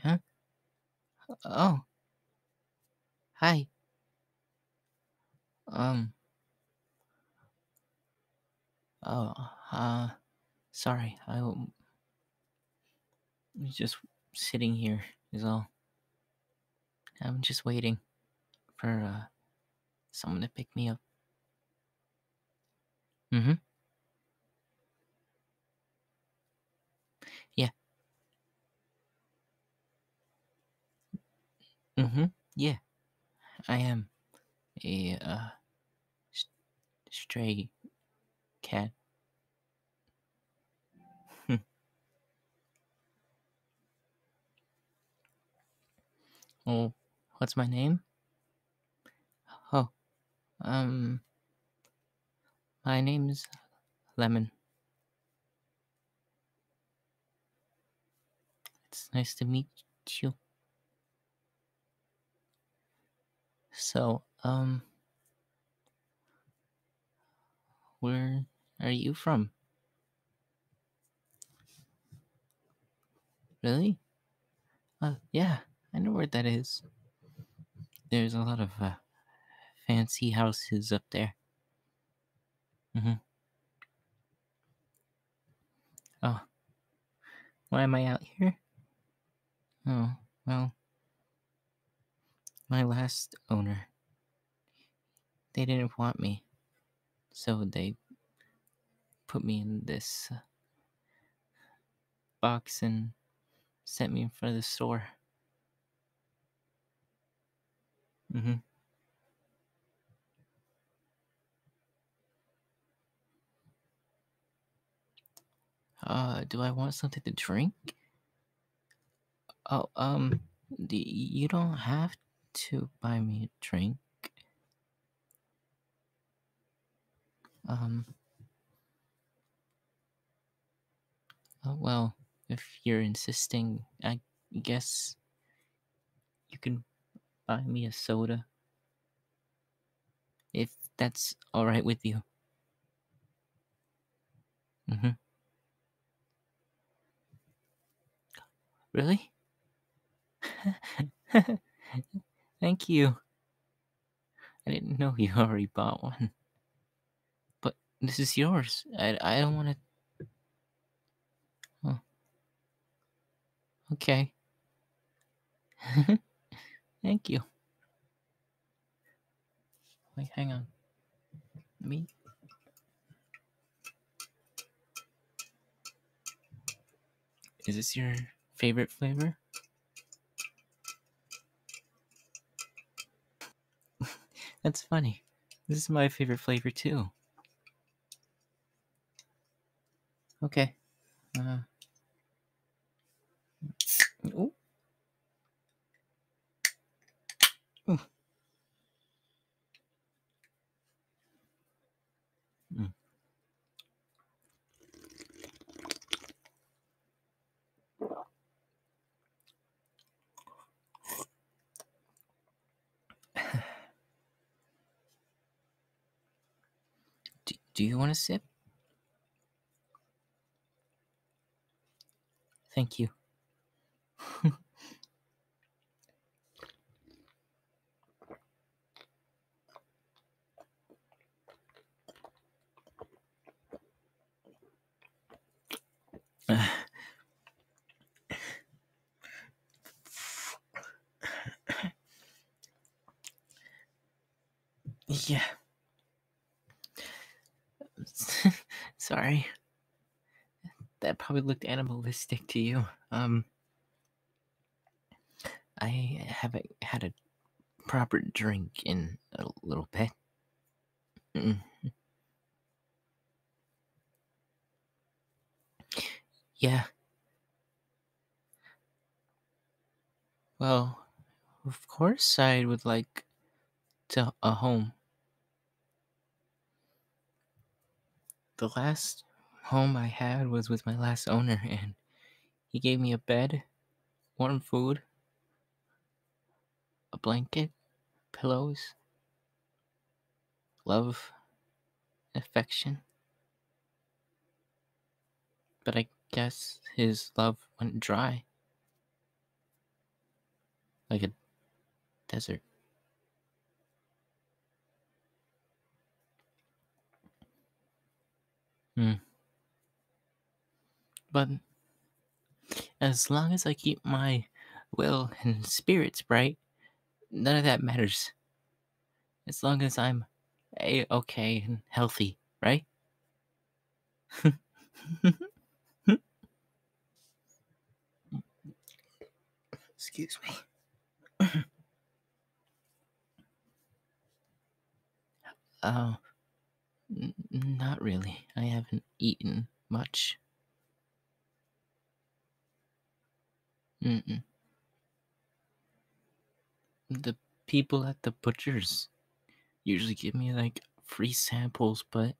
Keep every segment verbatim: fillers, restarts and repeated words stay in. Huh? Oh. Hi. Um. Oh, uh, sorry. I was just sitting here is all. I'm just waiting for uh, someone to pick me up. Mm-hmm. Yeah. Mm-hmm. Yeah. I am a uh, st- stray cat. Oh, what's my name? Oh, um, my name's Lemon. It's nice to meet you. So, um, where are you from? Really? Uh, yeah, I know where that is. There's a lot of uh, fancy houses up there. Mm-hmm. Oh, why am I out here? Oh, well, my last owner, they didn't want me, so they put me in this uh, box and sent me in front of the store. Mm-hmm. Uh, do I want something to drink? Oh, um, do, you don't have to buy me a drink. Um, oh, well, if you're insisting, I guess you can buy me a soda, if that's alright with you. Mm-hmm. Really? Thank you. I didn't know you already bought one. But this is yours. I, I don't want to... Oh. Okay. Thank you. Wait, hang on. Let me... Is this your favorite flavor? That's funny. This is my favorite flavor too. Okay. Uh. Ooh. Ooh. Mm. do, do you want a sip? Thank you. Yeah. Sorry. That probably looked animalistic to you. Um, I haven't had a proper drink in a little bit. Mm-mm. Yeah. Well, of course I would like to a home. The last home I had was with my last owner, and he gave me a bed, warm food, a blanket, pillows, love, affection. But I guess his love went dry. Like a desert. Hmm. But as long as I keep my will and spirits bright, none of that matters. As long as I'm a-okay and healthy, right? Excuse me. Oh, n- not really. I haven't eaten much. Mm-mm. The people at the butcher's usually give me, like, free samples, but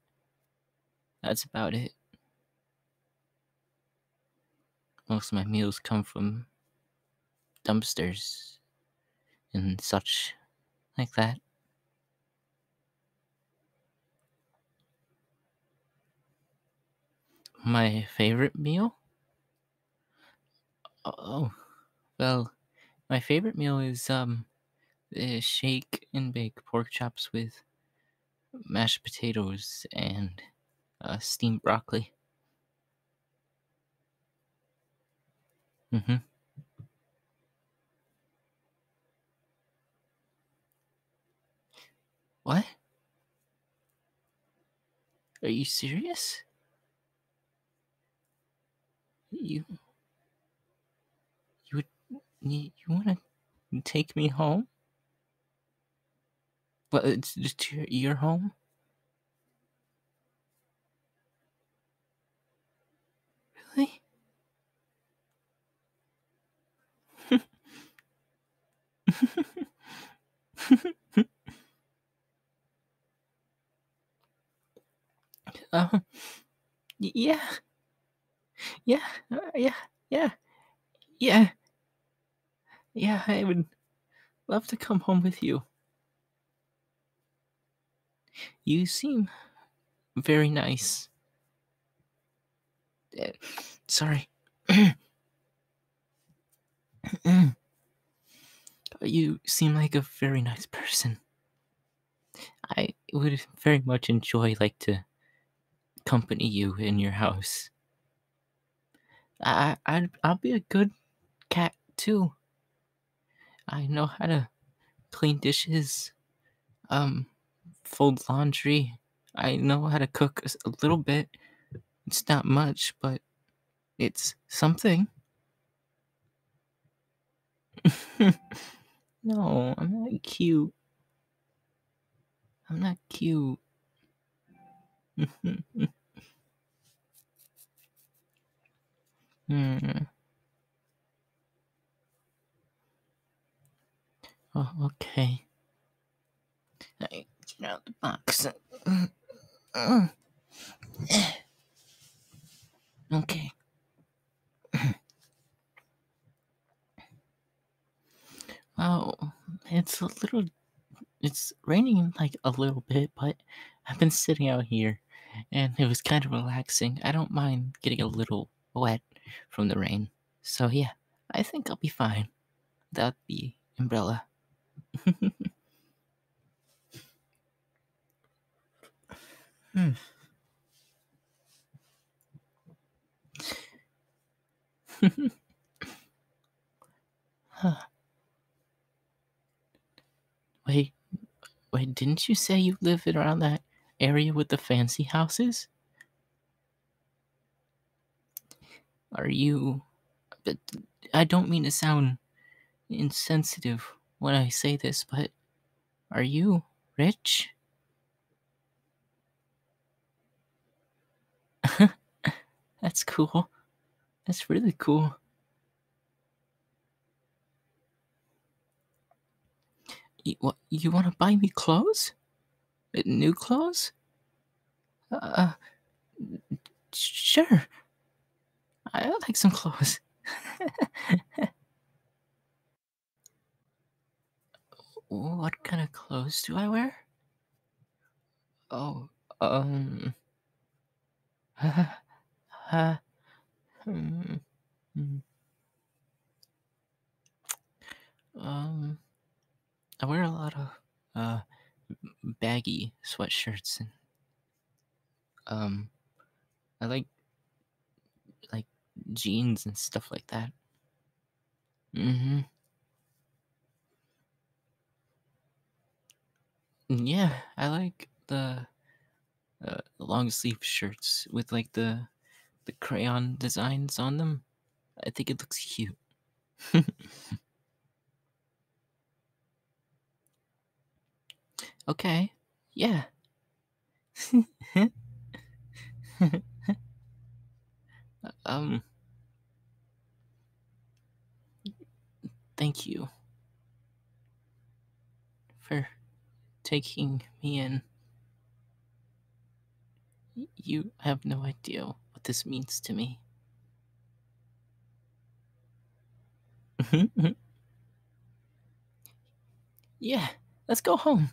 that's about it. Most of my meals come from dumpsters and such like that. My favorite meal? Oh, well, my favorite meal is, um, the shake and bake pork chops with mashed potatoes and uh, steamed broccoli. Mm-hmm. What? Are you serious? You... You would... You, you want to take me home? But it's just your, your home? Really? um, yeah. Yeah, uh, yeah, yeah, yeah. Yeah, I would love to come home with you. You seem very nice. Uh, sorry. You seem like a very nice person. I would very much enjoy, like, to accompany you in your house. I, I, I'll be a good cat, too. I know how to clean dishes, um... fold laundry. I know how to cook a little bit. It's not much, but it's something. No, I'm not cute. I'm not cute. hmm. Oh, okay. I- Get out of the box. Okay. Oh, it's a little... It's raining, like, a little bit, but I've been sitting out here, and it was kind of relaxing. I don't mind getting a little wet from the rain. So, yeah, I think I'll be fine without the umbrella. Hmm. huh. Wait, wait, didn't you say you live around that area with the fancy houses? Are you... But I don't mean to sound insensitive when I say this, but are you rich? That's cool. That's really cool. You, what, you want to buy me clothes? New clothes? Uh, sure. I like some clothes. What kind of clothes do I wear? Oh, um. Ha, ha, hmm, hmm. Um, I wear a lot of uh baggy sweatshirts and um, I like like jeans and stuff like that. Mm-hmm. Yeah, I like the uh, long sleeve shirts with like the the crayon designs on them. I think it looks cute. Okay. Yeah. um Thank you for taking me in. You have no idea what this means to me. Yeah, let's go home.